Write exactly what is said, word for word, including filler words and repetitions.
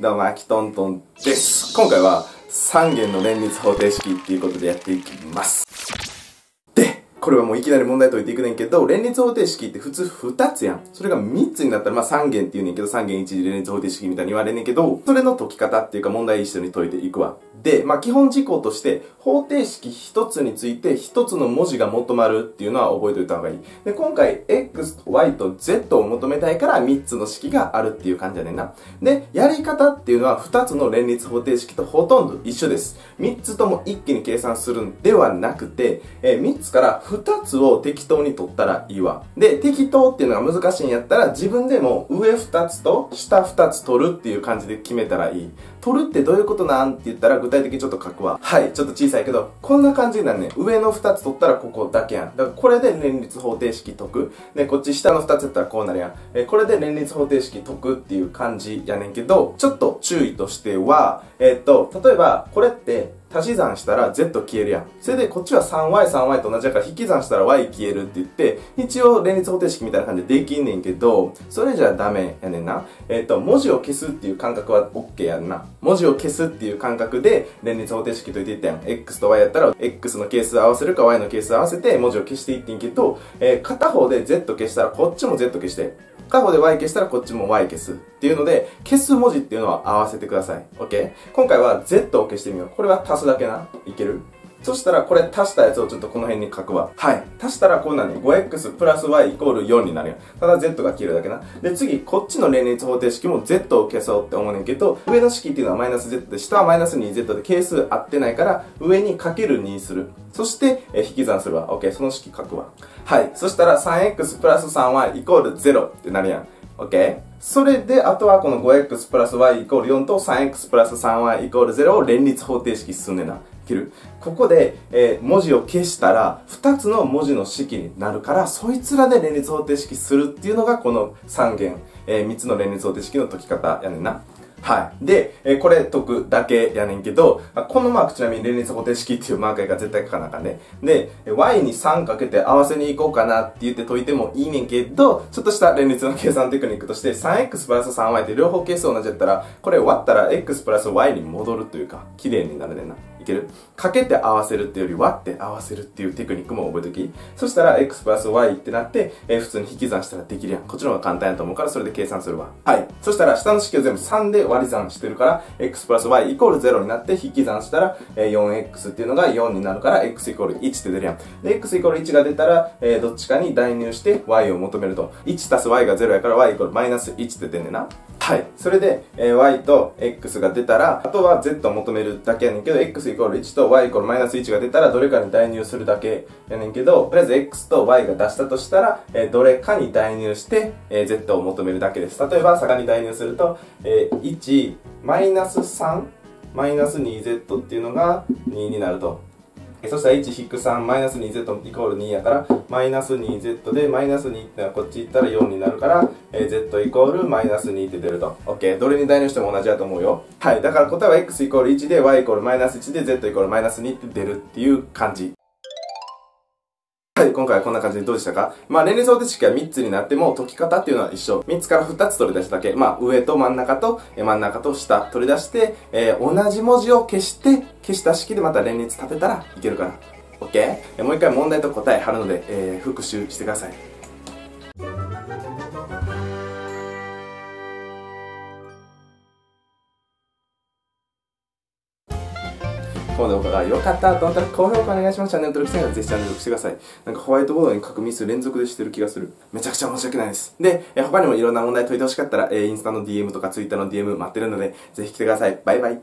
どうも、あきとんとんです。今回は三元の連立方程式っていうことでやっていきます。で、これはもういきなり問題解いていくねんけど、連立方程式って普通ふたつやん。それがみっつになったら、まあ三元って言うねんけど、三元一次連立方程式みたいに言われんねんけど、それの解き方っていうか問題一緒に解いていくわ。で、まあ基本事項として、方程式ひとつについてひとつの文字が求まるっていうのは覚えておいた方がいい。で、今回 X と Y と Z を求めたいからみっつの式があるっていう感じやねんな。で、やり方っていうのはふたつの連立方程式とほとんど一緒です。みっつとも一気に計算するんではなくて、えー、みっつからふたつを適当に取ったらいいわ。で、適当っていうのが難しいんやったら自分でも上ふたつと下ふたつ取るっていう感じで決めたらいい。取るってどういうことなんって言ったら具体的にちょっと書くわ。はい、ちょっと小さいけど、こんな感じになるね。上のふたつ取ったらここだけやん。だからこれで連立方程式解く。で、こっち下のふたつやったらこうなるやん。え、これで連立方程式解くっていう感じやねんけど、ちょっと注意としては、えー、っと、例えばこれって、足し算したら Z 消えるやん。それでこっちは さんワイさんワイ と同じだから引き算したら Y 消えるって言って、一応連立方程式みたいな感じでできんねんけど、それじゃダメやねんな。えっと、文字を消すっていう感覚は OK やんな。文字を消すっていう感覚で連立方程式解いていったやん。X と Y やったら X の係数合わせるか Y の係数合わせて文字を消していってんけど、えー、片方で Z 消したらこっちも Z 消して、片方で Y 消したらこっちも Y 消す。っていうので、消す文字っていうのは合わせてください。OK？ 今回は Z を消してみよう。これは足すだけな。いける？そしたらこれ足したやつをちょっとこの辺に書くわ。はい。足したらこうなるね。ごエックス プラス Y イコールよんになるよ。ただ Z が消えるだけな。で、次、こっちの連立方程式も Z を消そうって思うねんけど、上の式っていうのはマイナス Z で、下はマイナス にゼット で係数合ってないから、上にかけるにする。そして、え引き算するわ。OK。その式書くわ。はい。そしたら さんエックス プラス さんワイ イコールゼロってなるやん。OK？ それで、あとはこの ごエックス プラス Y イコールよんと さんエックス プラス さんワイ イコールゼロを連立方程式すんねんな。ここで、えー、文字を消したらふたつの文字の式になるからそいつらで連立方程式するっていうのがこの三元、えー、みっつの連立方程式の解き方やねんな。はい。で、えー、これ解くだけやねんけど、このマークちなみに連立方程式っていうマーカーが絶対書かなあかんね。で、Y にさんかけて合わせに行こうかなって言って解いてもいいねんけど、ちょっとした連立の計算テクニックとして さんエックス プラス さんワイ って両方係数同じやったら、これ割ったら X プラス Y に戻るというか、綺麗になるねんな。いける？かけて合わせるっていうより割って合わせるっていうテクニックも覚えとき。そしたら X プラス Y ってなって、えー、普通に引き算したらできるやん。こっちの方が簡単やと思うからそれで計算するわ。はい。そしたら下の式を全部さんで割り算してるから、X プラス Y イコールゼロになって引き算したら、えー、よんエックス っていうのがよんになるから、X イコールいちって出るやん。で、X イコールいちが出たら、えー、どっちかに代入して Y を求めると。いち足す Y がゼロやから Y イコールマイナスいちって出んねんな。はい。それで、えー、Y と X が出たら、あとは Z を求めるだけやねんけど、Xイコールいちと Y イコールマイナスいちが出たらどれかに代入するだけやねんけど、とりあえず X と Y が出したとしたら、えー、どれかに代入して、えー、Z を求めるだけです。例えば、差に代入すると、えー、いち、マイナスさん、マイナス にゼット っていうのがにになると。えー、そしたら いちひくさん、マイナス にゼット イコールにやから、マイナス にゼット で、マイナスにってのはこっち行ったらよんになるから、えー、Z イコールマイナスにって出ると。OK。どれに代入しても同じだと思うよ。はい。だから答えは X イコールいちで、Y イコールマイナスいちで、Z イコールマイナスにって出るっていう感じ。はい、今回はこんな感じでどうでしたか？まあ、連立方程式はみっつになっても解き方っていうのは一緒。みっつからふたつ取り出しただけ。まあ、上と真ん中と、え真ん中と下取り出して、えー、同じ文字を消して、消した式でまた連立立てたらいけるから。OK？ えもう一回問題と答え貼るので、えー、復習してください。この動画が良かったと思ったら高評価お願いします。チャンネル登録してないらぜひチャンネル登録してください。なんかホワイトボードに書くミス連続でしてる気がする。めちゃくちゃ申し訳ないです。で、え他にもいろんな問題解いてほしかったら、えインスタの ディーエム とか ツイッター の ディーエム 待ってるので、ぜひ来てください。バイバイ。